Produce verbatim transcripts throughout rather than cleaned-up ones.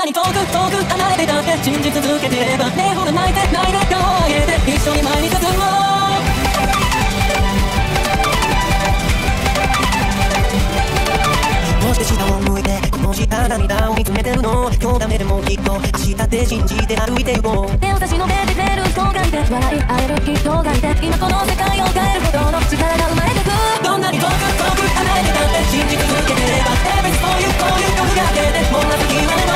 なに遠く遠く離れてたって信じ続けていればねえほら泣いて泣いて手を上げて一緒に前に進もう。どうして下を向いてこの下涙を見つめてるの。今日ダメでもきっと明日って信じて歩いていこう。手を差し伸べてくれる人がいて笑い合える人がいて今この世界を変えるほどの力が生まれてく。どんなに遠く遠く離れてたって信じ続けていればエビスこういうこういう曲が出てもうまた君はね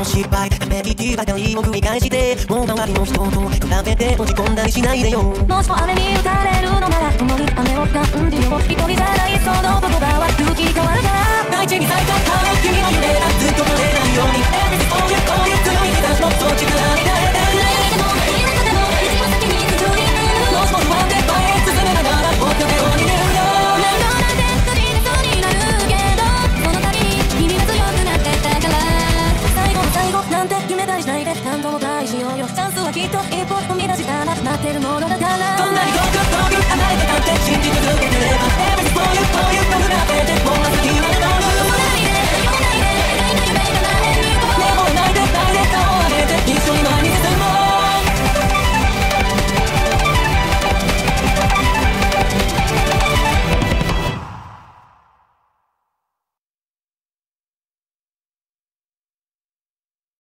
失敗メリティばかりを繰り返して、もう周りの人と比べて落ち込んだりしないでよ。もしも雨に打たれるのなら共に雨を感じよう。一人じゃないその言葉は空気変わるから。大地に咲いた花君の夢がずっと取れないようにエビスこういうこういう強い日差しの装置から見られて暗闇でも家の中でも一歩先に進んでいる。もしも不安で前へ進めながら僕の手を握るよ。なんて決めたりしないで何度も大事よよ。チャンスはきっと一歩踏み出したら待ってるものだから。どんなに遠く遠く離れてたって信じ続けて